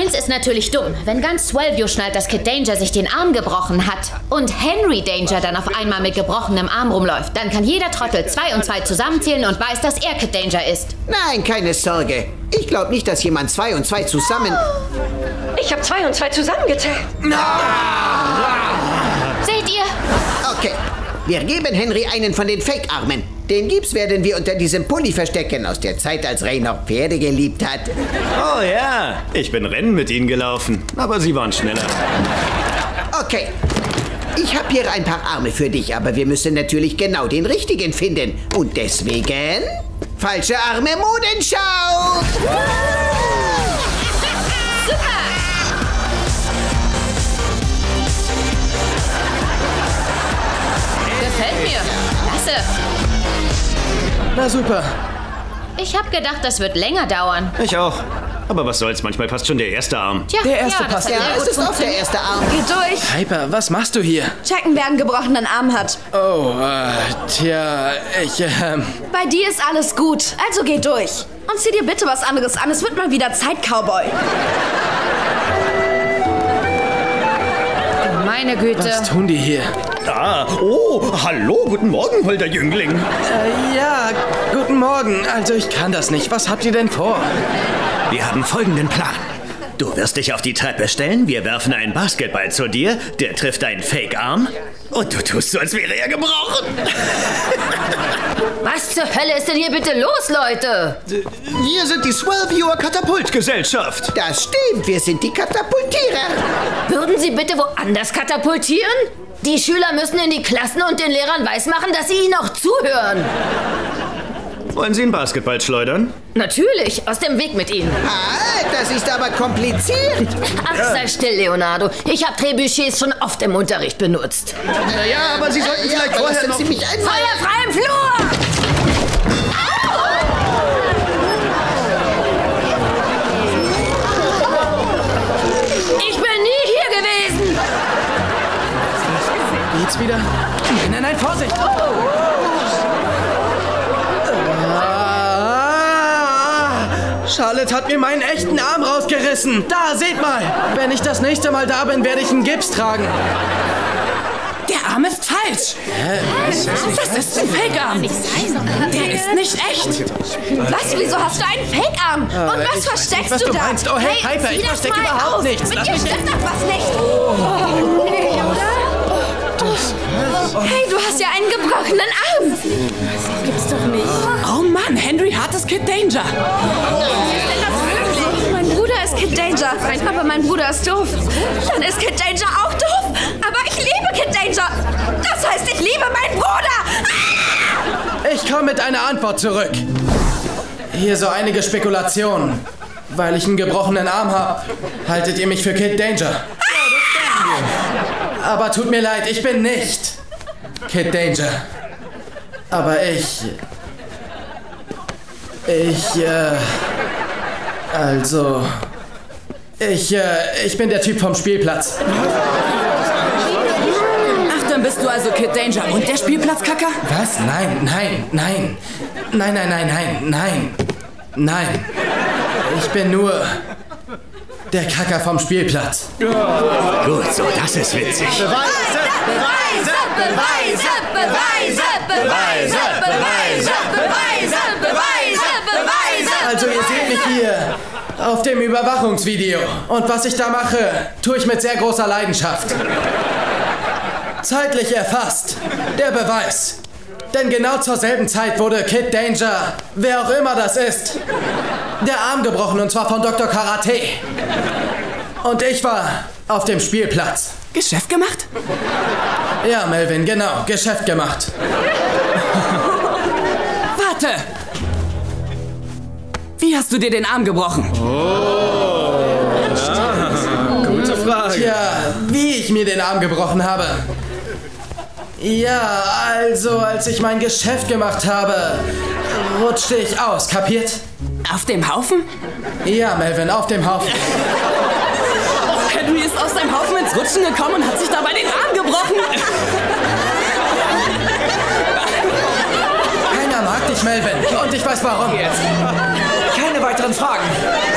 Eins ist natürlich dumm. Wenn ganz Swellview schnallt, dass Kid Danger sich den Arm gebrochen hat und Henry Danger dann auf einmal mit gebrochenem Arm rumläuft, dann kann jeder Trottel 2 und 2 zusammenzählen und weiß, dass er Kid Danger ist. Nein, keine Sorge. Ich glaube nicht, dass jemand 2 und 2 zusammen... Ich habe 2 und 2 zusammengezählt. Seht ihr? Okay. Wir geben Henry einen von den Fake-Armen. Den Gips werden wir unter diesem Pulli verstecken, aus der Zeit, als Ray noch Pferde geliebt hat. Oh ja, ich bin Rennen mit ihnen gelaufen, aber sie waren schneller. Okay, ich habe hier ein paar Arme für dich, aber wir müssen natürlich genau den richtigen finden. Und deswegen... Falsche Arme Modenschau! Super! Gefällt mir. Klasse. Na super. Ich hab gedacht, das wird länger dauern. Ich auch. Aber was soll's, manchmal passt schon der erste Arm. Tja, der erste passt. Ja, es ist auch der erste Arm. Geh durch. Piper, was machst du hier? Checken, wer einen gebrochenen Arm hat. Oh, tja, ich, Bei dir ist alles gut, also geh durch. Und zieh dir bitte was anderes an, es wird mal wieder Zeit, Cowboy. Meine Güte. Was tun die hier? Ah, oh, hallo, guten Morgen, Walter Jüngling. Ja, guten Morgen. Also ich kann das nicht. Was habt ihr denn vor? Wir haben folgenden Plan. Du wirst dich auf die Treppe stellen, wir werfen einen Basketball zu dir, der trifft einen Fake-Arm und du tust so, als wäre er gebrochen. Was zur Hölle ist denn hier bitte los, Leute? Wir sind die Swellviewer Katapultgesellschaft. Das stimmt, wir sind die Katapultierer. Würden Sie bitte woanders katapultieren? Die Schüler müssen in die Klassen und den Lehrern weismachen, dass sie ihnen auch zuhören. Wollen Sie einen Basketball schleudern? Natürlich, aus dem Weg mit Ihnen. Ah, das ist aber kompliziert. Ach, ja. Sei still, Leonardo. Ich habe Trebuchets schon oft im Unterricht benutzt. Naja, aber Sie sollten vielleicht vorher noch... Feuer frei im Flur! Au! Ich bin nie hier gewesen! Geht's wieder? Nein, nein, Vorsicht! Oh. Charlotte hat mir meinen echten Arm rausgerissen. Da, seht mal. Wenn ich das nächste Mal da bin, werde ich einen Gips tragen. Der Arm ist falsch. Das ist ein Fake-Arm. Der ist nicht echt. Was, wieso hast du einen Fake-Arm? Und was versteckst du da? Oh, hey, Piper, ich verstecke überhaupt nichts. Mit dir stimmt doch was nicht. Nee, oder? Hey, du hast ja einen gebrochenen Arm. Das gibt's doch nicht. Oh Mann, Henry hat das Kid Danger. Kid Danger. Aber mein Bruder ist doof. Dann ist Kid Danger auch doof. Aber ich liebe Kid Danger. Das heißt, ich liebe meinen Bruder. Ah! Ich komme mit einer Antwort zurück. Hier so einige Spekulationen. Weil ich einen gebrochenen Arm habe, haltet ihr mich für Kid Danger. Ah! Aber tut mir leid, ich bin nicht Kid Danger. Aber ich... Also... Ich bin der Typ vom Spielplatz. Ach, dann bist du also Kid Danger und der Spielplatzkacker? Was? Nein. Ich bin nur der Kacker vom Spielplatz. Gut, so, das ist witzig. Beweise! Also, ihr seht mich hier. Auf dem Überwachungsvideo. Und was ich da mache, tue ich mit sehr großer Leidenschaft. Zeitlich erfasst. Der Beweis. Denn genau zur selben Zeit wurde Kid Danger, wer auch immer das ist, der Arm gebrochen, und zwar von Dr. Karate. Und ich war auf dem Spielplatz. Geschäft gemacht? Ja, Melvin, genau. Geschäft gemacht. Warte! Wie hast du dir den Arm gebrochen? Oh, ja. Gute Frage. Tja, wie ich mir den Arm gebrochen habe. Ja, also, als ich mein Geschäft gemacht habe, rutschte ich aus, kapiert? Auf dem Haufen? Ja, Melvin, auf dem Haufen. Henry ist aus seinem Haufen ins Rutschen gekommen und hat sich dabei den Arm gebrochen. Keiner mag dich, Melvin, und ich weiß warum. Keine weiteren Fragen.